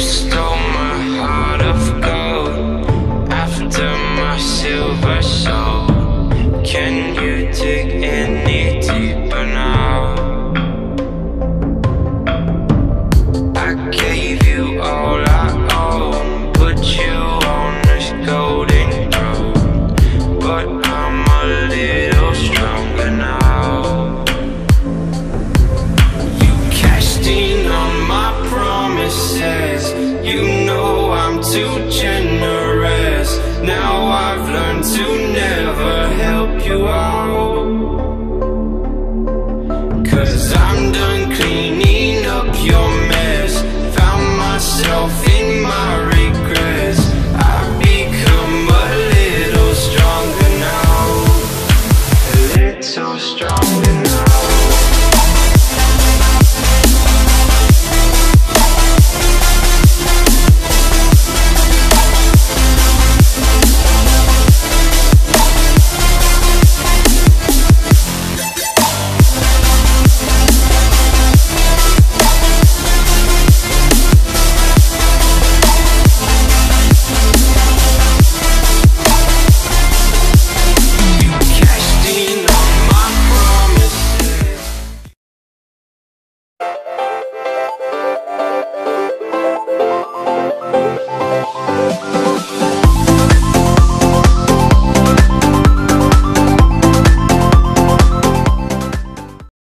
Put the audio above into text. stars.